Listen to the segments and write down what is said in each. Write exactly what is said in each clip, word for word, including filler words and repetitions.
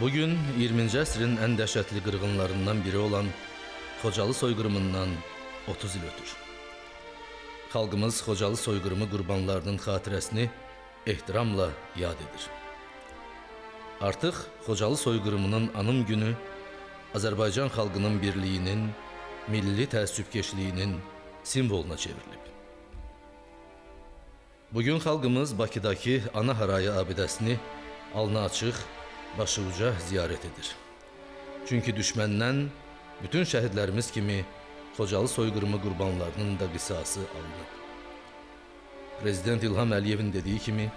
Bugün iyirminci əsrin ən dəhşətli qırğınlarından biri olan Xocalı soyqırımından otuz il ötür. Xalqımız Xocalı soyqırımı qurbanlarının xatirəsini ehtiramla yad edir. Artıq Xocalı soyqırımının anım günü Azərbaycan xalqının birliyinin, milli təəssübkeşliyinin simvoluna çevrilib. Bugün xalqımız Bakıdakı Ana Harayı abidəsini alnı açıq, başı uca ziyarət edir. Çünki düşməndən bütün şəhidlərimiz kimi Xocalı soyqırımı qurbanlarının da qisası alınıb. Prezident İlham Əliyevin dediyi kimi,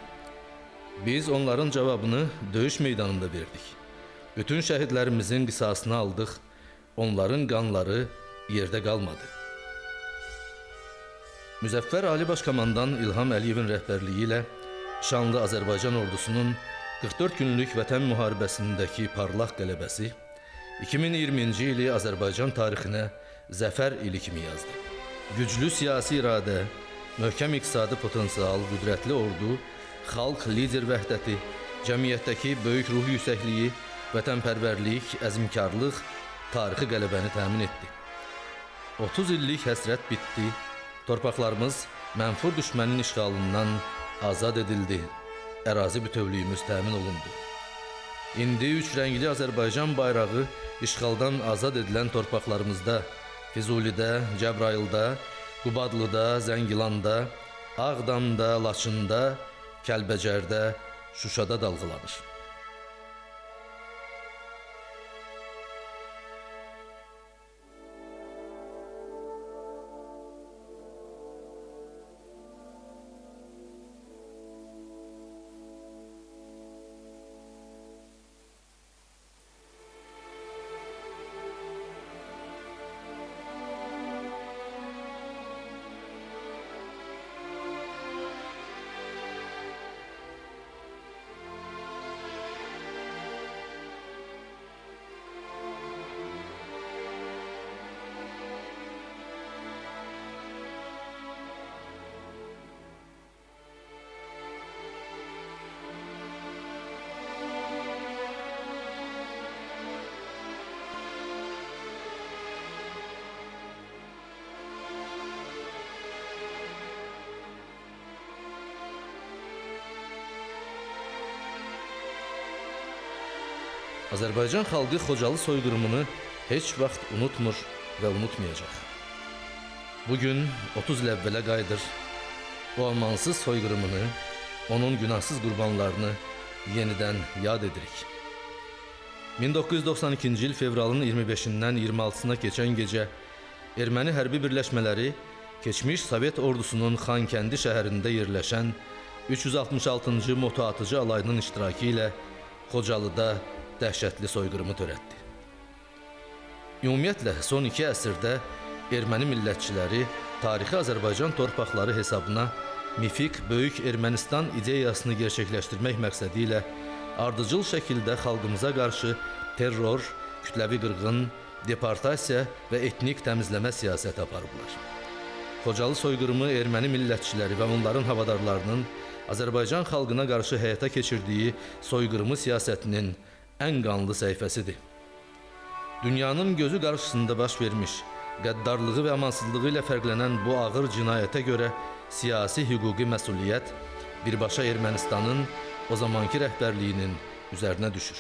biz onların cavabını döyüş meydanında verdik. Bütün şəhidlərimizin qisasını aldıq, onların qanları yerdə qalmadı. Müzəffər Ali Başkomandan İlham Əliyevin rəhbərliyi ilə şanlı Azərbaycan ordusunun qırx dörd günlük Vətən müharibəsindəki parlaq qələbəsi iki min iyirminci ili Azərbaycan tarixinə zəfər ili kimi yazdı. Güclü siyasi iradə, möhkəm iqtisadi potensial, qüdrətli ordu, xalq lider vəhdəti, cəmiyyətdəki böyük ruh yüksəkliyi, vətənpərvərlik, əzmkarlıq tarixi qələbəni təmin etdi. otuz illik həsrət bitdi, torpaqlarımız mənfur düşmənin işğalından azad edildi. Ərazi bütövlüyümüz təmin olundu. İndi üç rəngli Azərbaycan bayrağı işğaldan azad edilən torpaqlarımızda, Fizulidə, Cəbrayılda, Qubadlıda, Zəngilanda, Ağdamda, Laçında, Kəlbəcərdə, Şuşada dalğalanır. Azərbaycan xalqı Xocalı soyqırımını heç vaxt unutmur və unutmayacaq. Bugün otuz il əvvələ qayıdır, bu amansız soyqırımını, onun günahsız qurbanlarını yenidən yad edirik. min doqquz yüz doxsan ikinci il fevralın iyirmi beşindən iyirmi altısına keçən gecə erməni hərbi birləşmələri keçmiş Sovet ordusunun Xankəndi şəhərində yerləşən üç yüz altmış altıncı motoatıcı alayının iştirakı ilə Xocalıda dəhşətli soyqırımı törətdi. Ümumiyyətlə, son iki əsrdə erməni millətçiləri tarixi Azərbaycan torpaqları hesabına mifik Böyük Ermənistan ideyasını gerçəkləşdirmək məqsədi ilə ardıcıl şəkildə xalqımıza qarşı terror, kütləvi qırğın, deportasiya və etnik təmizləmə siyasəti aparıblar. Xocalı soyqırımı erməni millətçiləri və onların havadarlarının Azərbaycan xalqına qarşı həyata keçirdiyi soyqırımı siyasətinin ən qanlı səhifəsidir. Dünyanın gözü qarşısında baş vermiş, qəddarlığı və amansızlığı ilə fərqlənən bu ağır cinayətə görə siyasi hüquqi məsuliyyət birbaşa Ermənistanın o zamanki rəhbərliyinin üzərinə düşür.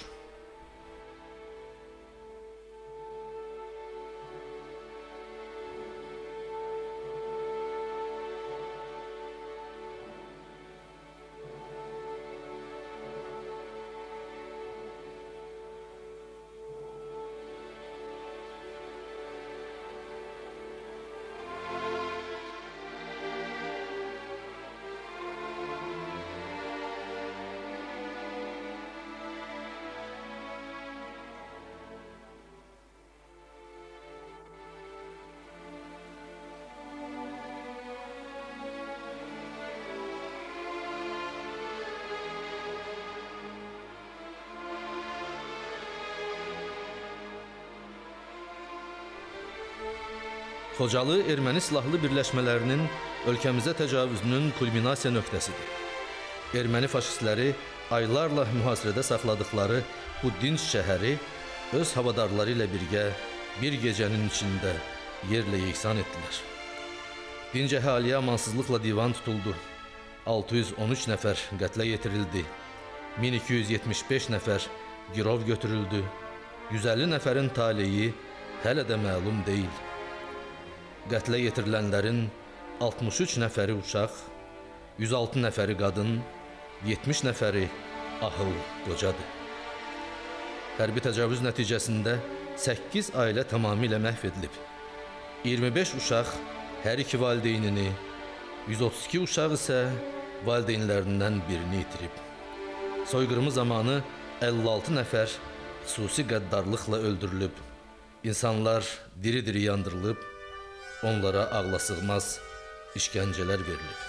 Xocalı erməni silahlı birləşmələrinin ölkəmizə təcavüzünün kulminasiya nöqtəsidir. Erməni faşistləri aylarla mühasirədə saxladıqları bu dinç şəhəri öz havadarları ilə birgə bir gecənin içində yerlə yeksan etdilər. Dinc əhaliyə amansızlıqla divan tutuldu. altı yüz on üç nəfər qətlə yetirildi. min iki yüz yetmiş beş nəfər girov götürüldü. yüz əlli nəfərin taleyi hələ də məlum deyil. Qətlə yetirilənlərin altmış üç nəfəri uşaq, yüz altı nəfəri qadın, yetmiş nəfəri ahıl qocadır. Hərbi təcavüz nəticəsində səkkiz ailə tamamilə məhv edilib. iyirmi beş uşaq hər iki valideynini, yüz otuz iki uşaq isə valideynlərindən birini itirib. Soyqırımı zamanı əlli altı nəfər xüsusi qəddarlıqla öldürülüb. İnsanlar diri-diri yandırılıb, onlara ağla sığmaz işgəncələr verilib.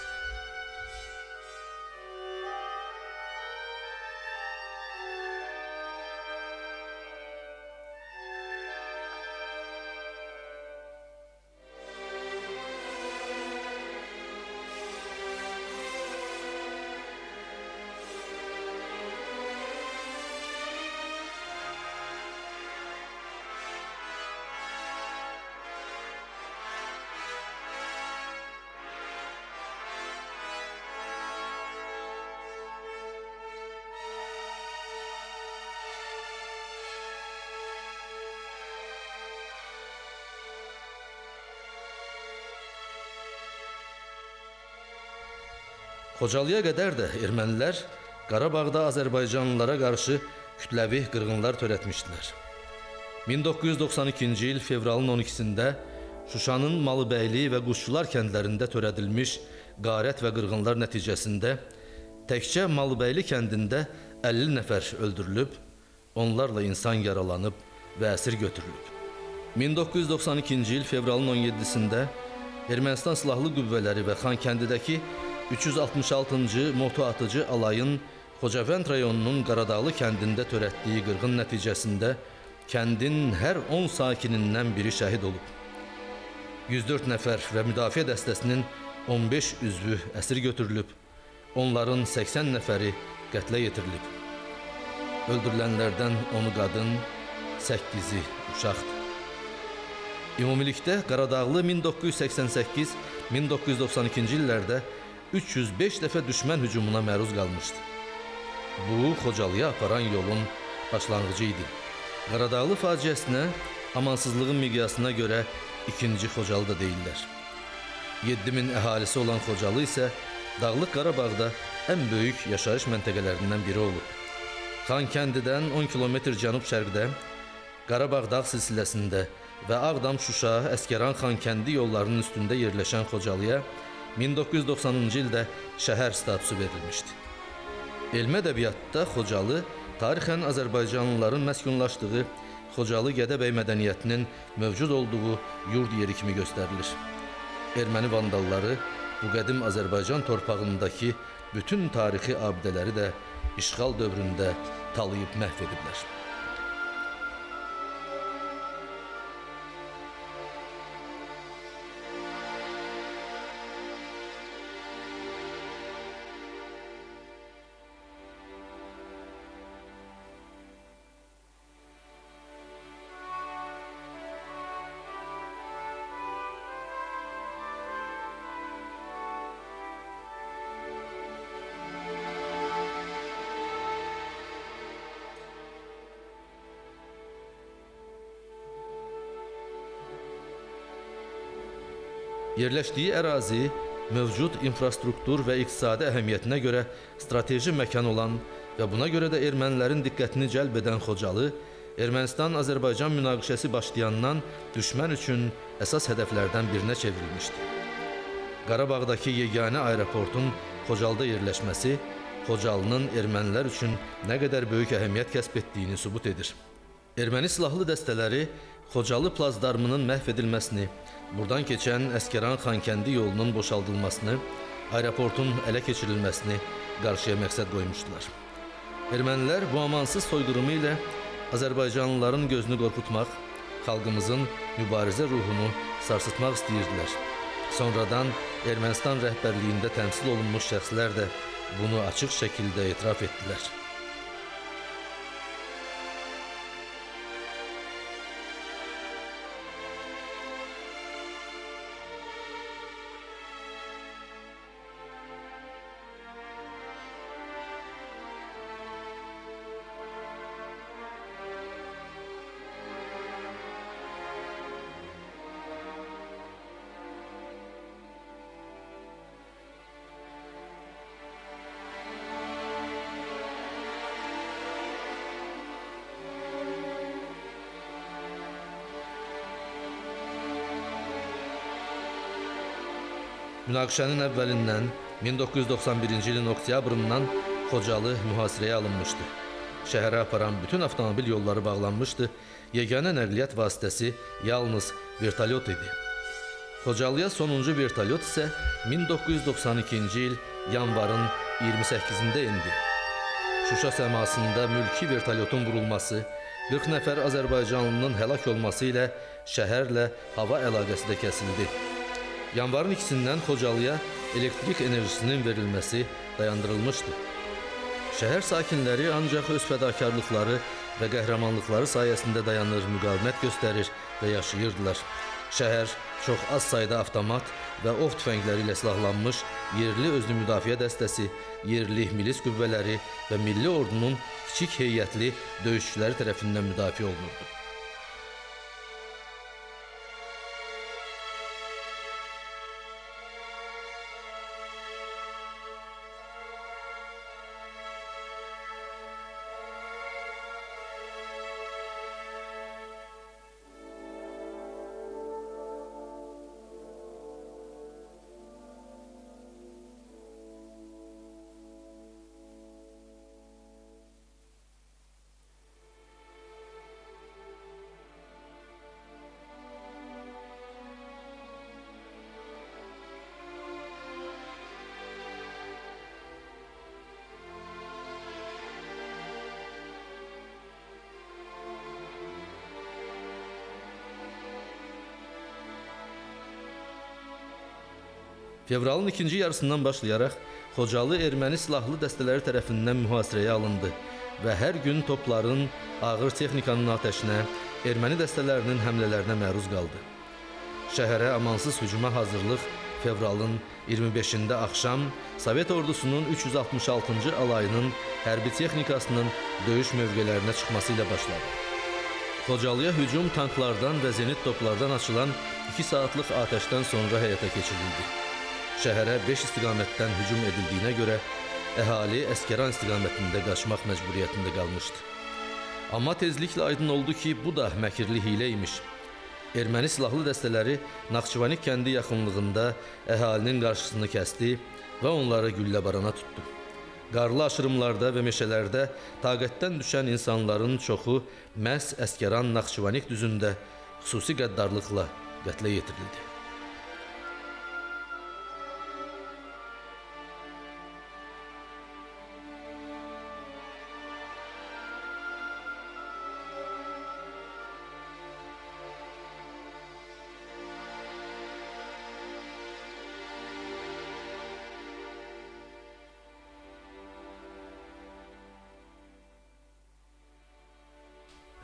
Xocalıya qədər də ermənilər Qarabağda Azərbaycanlılara qarşı kütləvi qırğınlar törətmişdilər. min doqquz yüz doxsan ikinci il fevralın on ikisində Şuşanın Malıbəyli və Quşçular kəndlərində törədilmiş qarət və qırğınlar nəticəsində təkcə Malıbəyli kəndində əlli nəfər öldürülüb, onlarla insan yaralanıb və əsir götürülüb. min doqquz yüz doxsan ikinci il fevralın on yeddisində Ermənistan Silahlı Qüvvələri və Xankəndidəki üç yüz altmış altıncı moto atıcı alayın Xocavent rayonunun Qaradağlı kəndində törətdiyi qırğın nəticəsində kəndin hər on sakinindən biri şəhid olub. yüz dörd nəfər və müdafiə dəstəsinin on beş üzvü əsir götürülüb, onların səksən nəfəri qətlə yetirilib. Öldürülənlərdən onu qadın, səkkizi uşaqdır. Ümumilikdə Qaradağlı min doqquz yüz səksən səkkiz min doqquz yüz doxsan ikinci illərdə üç yüz beş dəfə düşmən hücumuna məruz qalmışdı. Bu, Xocalıya aparan yolun başlanğıcı idi. Qaradağlı faciəsinə, amansızlığın miqyasına görə ikinci Xocalı da deyirlər. yeddi min əhalisi olan Xocalı isə Dağlıq Qarabağda ən böyük yaşayış məntəqələrindən biri olub. Xankəndidən on kilometr cənub-şərqdə, Qarabağ dağ silsiləsində və Ağdam-Şuşa, Əsgəran-Xankəndi yollarının üstündə yerləşən Xocalıya min doqquz yüz doxsanıncı ildə şəhər statusu verilmişdi. Elmi ədəbiyyatda Xocalı tarixən Azərbaycanlıların məskunlaşdığı Xocalı Gedebey mədəniyyətinin mövcud olduğu yurd yeri kimi göstərilir. Erməni vandalları bu qədim Azərbaycan torpağındakı bütün tarixi abidələri də işğal dövründə talayıb məhv ediblər. Yerləşdiyi ərazi, mövcud infrastruktur və iqtisadi əhəmiyyətinə görə strateji məkan olan və buna görə də ermənilərin diqqətini cəlb edən Xocalı, Ermənistan-Azərbaycan münaqişəsi başlayandan düşmən üçün əsas hədəflərdən birinə çevrilmişdi. Qarabağdakı yeganə aeroportun Xocalıda yerləşməsi, Xocalının ermənilər üçün nə qədər böyük əhəmiyyət kəsb etdiyini sübut edir. Erməni silahlı dəstələri Xocalı plazdarmının məhv edilməsini, buradan keçən Əsgəran-Xankəndi yolunun boşaldılmasını, aeroportun ələ keçirilməsini qarşıya məqsəd qoymuşdular. Ermənilər bu amansız soyqırımı ilə Azərbaycanlıların gözünü qorxutmaq, xalqımızın mübarizə ruhunu sarsıtmaq istəyirdilər. Sonradan Ermənistan rəhbərliyində təmsil olunmuş şəxslər də bunu açıq şəkildə etiraf etdilər. Münaqişənin əvvəlindən min doqquz yüz doxsan birinci ilin oktyabrından Xocalı mühasirəyə alınmışdı. Şəhərə aparan bütün avtomobil yolları bağlanmışdı. Yeganə nəqliyyat vasitəsi yalnız vertolyot idi. Xocalıya sonuncu vertolyot isə min doqquz yüz doxsan ikinci il yanvarın iyirmi səkkizində indi. Şuşa səmasında mülki vertolyotun vurulması, qırx nəfər Azərbaycanlının həlak olması ilə şəhərlə hava əlaqəsi də kəsildi. Yanvarın ikisindən Xocalıya elektrik enerjisinin verilməsi dayandırılmışdı. Şəhər sakinləri ancaq öz fədakarlıqları və qəhrəmanlıqları sayəsində dayanır, müqavimət göstərir və yaşayırdılar. Şəhər çox az sayda avtomat və ov tüfəngləri ilə silahlanmış yerli özlü müdafiə dəstəsi, yerli milis qüvvələri və milli ordunun kiçik heyətli döyüşçüləri tərəfindən müdafiə olunurdu. Fevralın ikinci yarısından başlayaraq Xocalı erməni silahlı dəstələri tərəfindən mühasirəyə alındı və hər gün topların, ağır texnikanın atəşinə, erməni dəstələrinin həmlələrinə məruz qaldı. Şəhərə amansız hücuma hazırlıq fevralın iyirmi beşində axşam Sovet ordusunun üç yüz altmış altıncı alayının hərbi texnikasının döyüş mövqelərinə çıxması ilə başladı. Xocalıya hücum tanklardan və zenit toplardan açılan iki saatlıq atəşdən sonra həyata keçirildi. Şəhərə beş istiqamətdən hücum edildiyinə görə əhali Əsgəran istiqamətində qaçmaq məcburiyyətində qalmışdı. Amma tezliklə aydın oldu ki, bu da məkirli hilə imiş. Erməni silahlı dəstələri Naxçıvanik kəndi yaxınlığında əhalinin qarşısını kəsdi və onları gülləbarana tutdu. Qarlı aşırımlarda və meşələrdə taqətdən düşən insanların çoxu məhz Əsgəran-Naxçıvanik düzündə xüsusi qəddarlıqla qətlə yetirildi.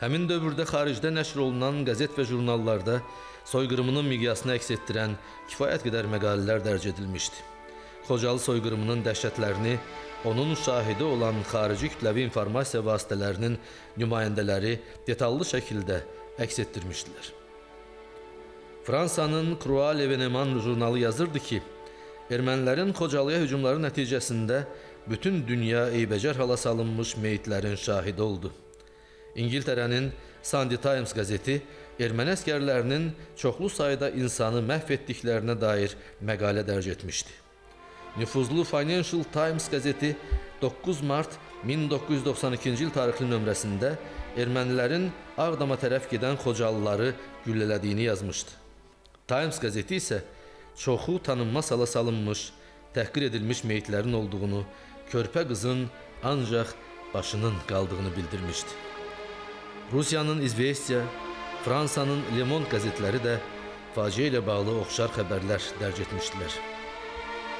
Həmin dövrdə xaricdə nəşr olunan qəzet və jurnallarda soyqırımının miqyasını əks etdirən kifayət qədər məqalələr dərc edilmişdi. Xocalı soyqırımının dəhşətlərini onun şahidi olan xarici kütləvi informasiya vasitələrinin nümayəndələri detallı şəkildə əks etdirmişdilər. Fransanın Croix l'Evenement jurnalı yazırdı ki, ermənilərin Xocalıya hücumları nəticəsində bütün dünya eybəcər hala salınmış meyitlərin şahidi oldu. İngiltərənin Sunday Times qəzeti erməni əsgərlərinin çoxlu sayda insanı məhv etdiklərinə dair məqalə dərc etmişdi. Nüfuzlu Financial Times qəzeti doqquz mart min doqquz yüz doxsan ikinci il tarixli nömrəsində ermənilərin Ağdama tərəf gedən Xocalıları güllələdiyini yazmışdı. Times qəzeti isə çoxu tanınmaz hala salınmış, təhqir edilmiş meyitlərin olduğunu, körpə qızın ancaq başının qaldığını bildirmişdi. Rusiyanın İzvestiya, Fransanın Le Monde qəzetləri də faciə ilə bağlı oxşar xəbərlər dərc etmişdilər.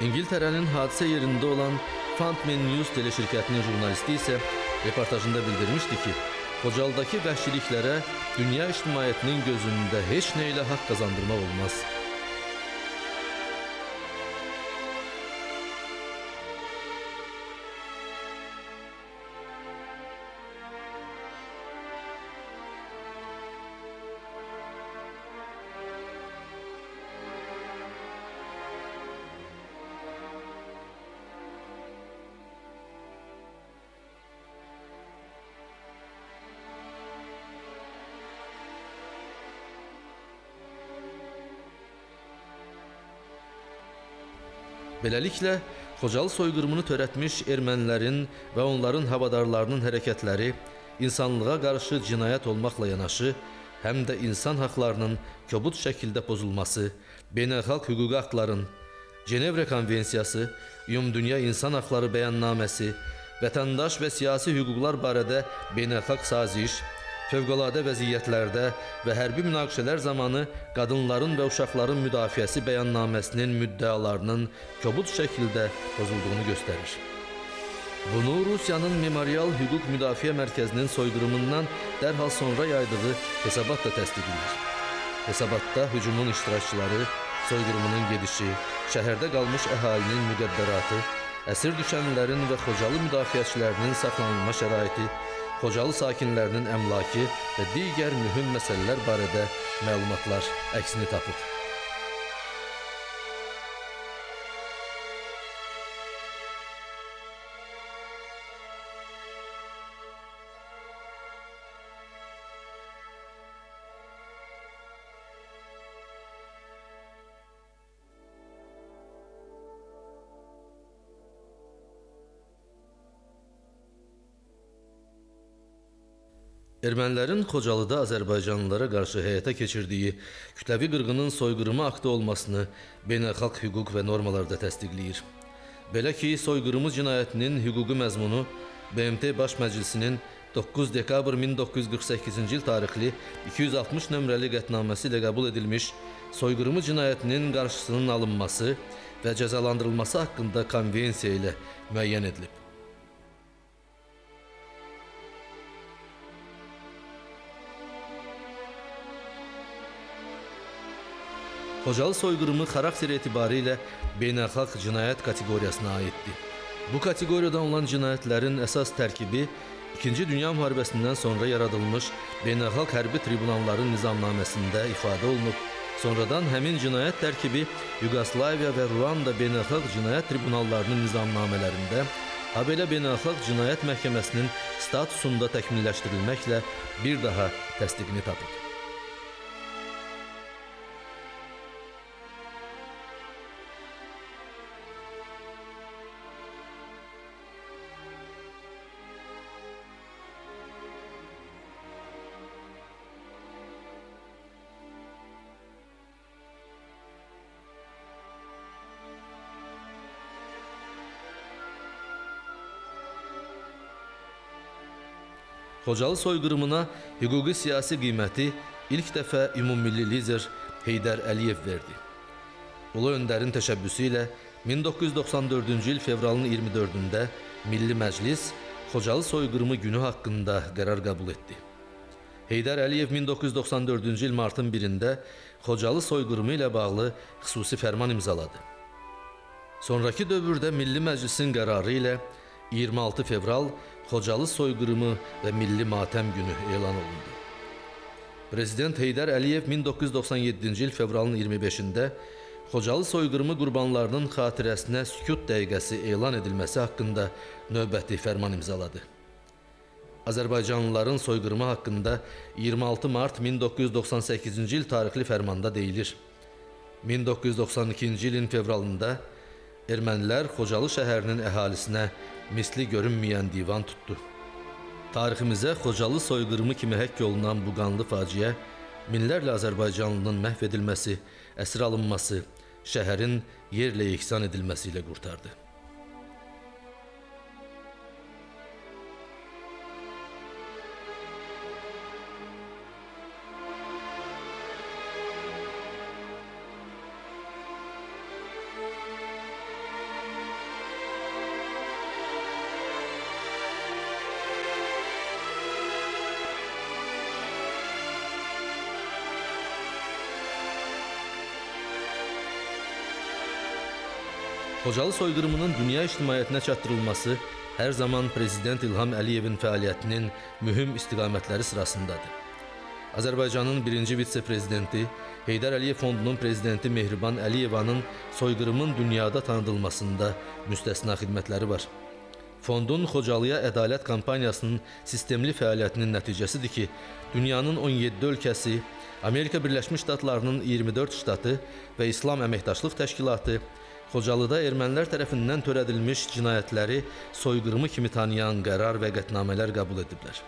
İngiltərənin hadisə yerində olan Funtmen News teleşirkətinin jurnalisti isə reportajında bildirmişdi ki, Xocalıdakı vəhşiliklərə dünya ictimaiyyətinin gözündə heç nə ilə haqq qazandırmaq olmaz. Beləliklə, Xocalı soyqırımını törətmiş ermənilərin və onların havadarlarının hərəkətləri insanlığa qarşı cinayət olmaqla yanaşı, həm də insan haqlarının kobud şəkildə pozulması, beynəlxalq hüquqi haqların, Cenevre Konvensiyası, Ümumdünya İnsan Haqları Bəyannaməsi, vətəndaş və siyasi hüquqlar barədə beynəlxalq saziş, fövqəladə vəziyyətlərdə və hərbi münaqişələr zamanı qadınların və uşaqların müdafiəsi bəyannaməsinin müddəalarının kobud şəkildə pozulduğunu göstərir. Bunu Rusiyanın Memorial Hüquq Müdafiə Mərkəzinin soyqırımından dərhal sonra yaydığı hesabat da təsdiqləyir. Hesabatda hücumun iştirakçıları, soyqırımının gedişi, şəhərdə qalmış əhalinin müqəddəratı, əsir düşənlərin və Xocalı müdafiəçilərinin saxlanılma şəraiti, Xocalı sakinlərinin əmlakı və digər mühüm məsələlər barədə məlumatlar əksini tapıb. Ermənilərin Xocalıda Azərbaycanlılara qarşı həyata keçirdiyi kütləvi qırğının soyqırımı aktı olmasını beynəlxalq hüquq və normalarda təsdiqləyir. Belə ki, soyqırımı cinayətinin hüquqi məzmunu B M T Baş Məclisinin doqquz dekabr min doqquz yüz qırx səkkizinci il tarixli iki yüz altmış nömrəli qətnaməsi ilə qəbul edilmiş soyqırımı cinayətinin qarşısının alınması və cəzalandırılması haqqında konvensiya ilə müəyyən edilib. Xocalı soyqırımı xarakter etibarilə beynəlxalq cinayət kateqoriyasına aiddir. Bu kateqoriyadan olan cinayətlərin əsas tərkibi İkinci Dünya Müharibəsindən sonra yaradılmış beynəlxalq hərbi tribunalların nizamnaməsində ifadə olunub, sonradan həmin cinayət tərkibi Yuqoslaviya və Ruanda beynəlxalq cinayət tribunallarının nizamnamələrində habelə beynəlxalq cinayət məhkəməsinin statusunda təkmilləşdirilməklə bir daha təsdiqini tapıb. Xocalı soyqırımına hüquqi siyasi qiyməti ilk dəfə ümummilli lider Heydər Əliyev verdi. Ulu öndərin təşəbbüsü ilə min doqquz yüz doxsan dördüncü il fevralın iyirmi dördündə Milli Məclis Xocalı soyqırımı günü haqqında qərar qəbul etdi. Heydər Əliyev min doqquz yüz doxsan dördüncü il martın birində Xocalı soyqırımı ilə bağlı xüsusi fərman imzaladı. Sonraki dövrdə Milli Məclisin qərarı ilə iyirmi altı fevral Xocalı soyqırımı və Milli Matəm günü elan olundu. Prezident Heydər Əliyev min doqquz yüz doxsan yeddinci il fevralın iyirmi beşində Xocalı soyqırımı qurbanlarının xatirəsinə sükut dəqiqəsi elan edilməsi haqqında növbəti fərman imzaladı. Azərbaycanlıların soyqırımı haqqında iyirmi altı mart min doqquz yüz doxsan səkkizinci il tarixli fərmanda deyilir. min doqquz yüz doxsan ikinci ilin fevralında ermənilər Xocalı şəhərinin əhalisinə misli görünməyən divan tutdu. Tariximizə Xocalı soyqırımı kimi həkk olunan bu qanlı faciə, minlərlə Azərbaycanlının məhv edilməsi, əsir alınması, şəhərin yerlə yeksan edilməsi ilə qurtardı. Xocalı soyqırımının dünya ictimaiyyətinə çatdırılması hər zaman Prezident İlham Əliyevin fəaliyyətinin mühüm istiqamətləri sırasındadır. Azərbaycanın birinci vitse-prezidenti Heydər Əliyev Fondunun prezidenti Mehriban Əliyevanın soyqırımın dünyada tanıdılmasında müstəsna xidmətləri var. Fondun Xocalıya ədalət kampaniyasının sistemli fəaliyyətinin nəticəsidir ki, dünyanın on yeddi ölkəsi, Amerika Birləşmiş Ştatlarının iyirmi dörd ştatı və İslam Əməkdaşlıq Təşkilatı Xocalıda ermənilər tərəfindən törədilmiş cinayətləri soyqırımı kimi tanıyan qərar və qətnamələr qəbul ediblər.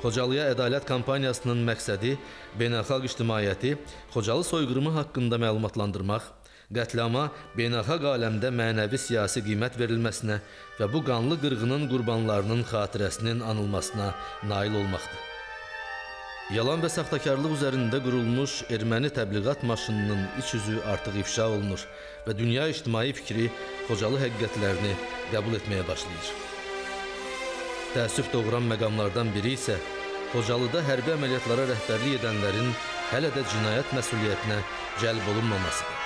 Xocalıya Ədalət Kampaniyasının məqsədi beynəlxalq ictimaiyyəti Xocalı soyqırımı haqqında məlumatlandırmaq, qətlama beynəlxalq aləmdə mənəvi siyasi qiymət verilməsinə və bu qanlı qırğının qurbanlarının xatirəsinin anılmasına nail olmaqdır. Yalan və saxtakarlıq üzərində qurulmuş erməni təbliğat maşınının iç üzü artıq ifşa olunur və dünya ictimai fikri Xocalı həqiqətlərini qəbul etməyə başlayır. Təəssüf doğuran məqamlardan biri isə Xocalıda hərbi əməliyyatlara rəhbərlik edənlərin hələ də cinayət məsuliyyətinə cəlb olunmamasıdır.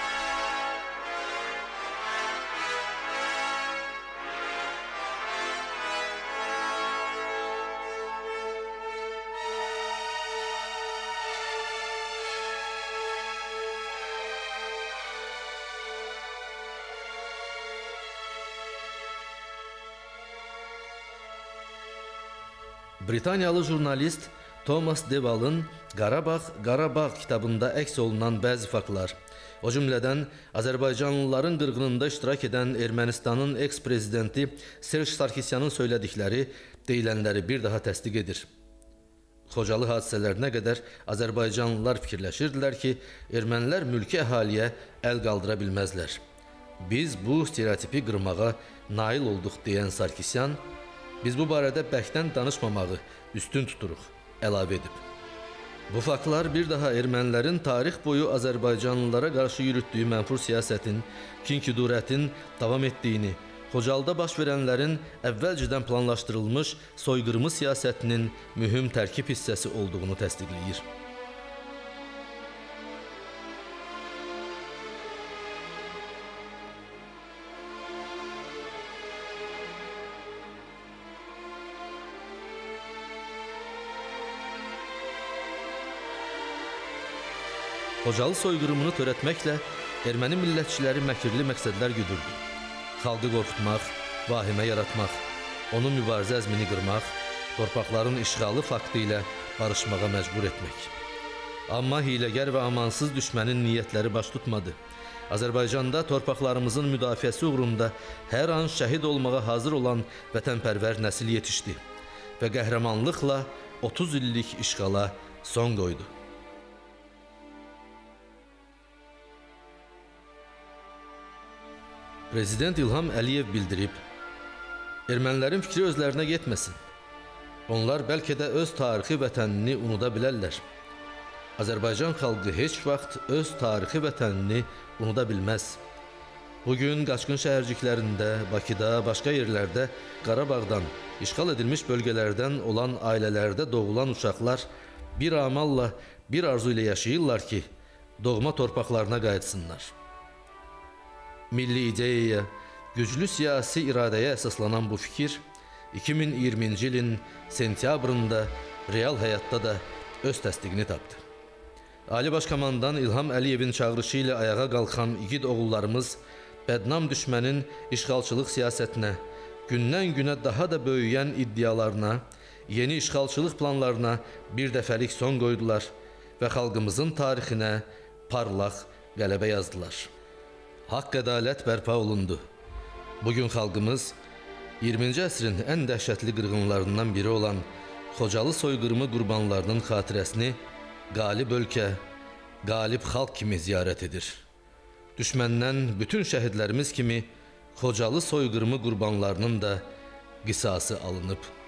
Britaniyalı jurnalist Thomas de Waal'ın Qarabağ, Qarabağ kitabında əks olunan bəzi faktlar, o cümlədən Azərbaycanlıların qırğınında iştirak edən Ermənistanın eks-prezidenti Serj Sarkisyanın söylədikləri, deyilənləri bir daha təsdiq edir. Xocalı hadisələrinə qədər Azərbaycanlılar fikirləşirdilər ki, ermənilər mülki əhaliyə əl qaldıra bilməzlər. Biz bu stereotipi qırmağa nail olduq deyən Sarkisyan, biz bu barədə bəkdən danışmamağı üstün tuturuq, əlavə edib. Bu faktlar bir daha ermənilərin tarix boyu Azərbaycanlılara qarşı yürütdüyü mənfur siyasətin, kin-küdurətin davam etdiyini, Xocalıda baş verənlərin əvvəlcədən planlaşdırılmış soyqırımı siyasətinin mühüm tərkib hissəsi olduğunu təsdiqləyir. Xocalı soyqırımını törətməklə erməni millətçiləri məkirli məqsədlər güdürdü. Xalqı qorxutmaq, vahimə yaratmaq, onun mübarizə əzmini qırmaq, torpaqların işğalı faktı ilə barışmağa məcbur etmək. Amma hiləgər və amansız düşmənin niyyətləri baş tutmadı. Azərbaycanda torpaqlarımızın müdafiəsi uğrunda hər an şəhid olmağa hazır olan vətənpərvər nəsil yetişdi və qəhrəmanlıqla otuz illik işğala son qoydu. Prezident İlham Əliyev bildirib, ermənilərin fikri özlərinə yetməsin. Onlar bəlkə də öz tarixi vətənini unuda bilərlər. Azərbaycan xalqı heç vaxt öz tarixi vətənini unuda bilməz. Bugün qaçqın şəhərciklərində, Bakıda, başqa yerlərdə, Qarabağdan, işğal edilmiş bölgələrdən olan ailələrdə doğulan uşaqlar bir amalla, bir arzu ilə yaşayırlar ki, doğma torpaqlarına qayıtsınlar. Milli ideyaya, güclü siyasi iradəyə əsaslanan bu fikir iki min iyirminci ilin sentyabrında real həyatda da öz təsdiqini tapdı. Ali Baş Komandan İlham Əliyevin çağırışı ilə ayağa qalxan igid oğullarımız bədnam düşmənin işğalçılıq siyasətinə, gündən-günə daha da böyüyən iddialarına, yeni işğalçılıq planlarına bir dəfəlik son qoydular və xalqımızın tarixinə parlaq qələbə yazdılar. Haqq ədalət bərpa olundu. Bugün xalqımız iyirminci əsrin ən dəhşətli qırğınlarından biri olan Xocalı soyqırımı qurbanlarının xatirəsini qalib ölkə, qalib xalq kimi ziyarət edir. Düşməndən bütün şəhidlərimiz kimi Xocalı soyqırımı qurbanlarının da qisası alınıb.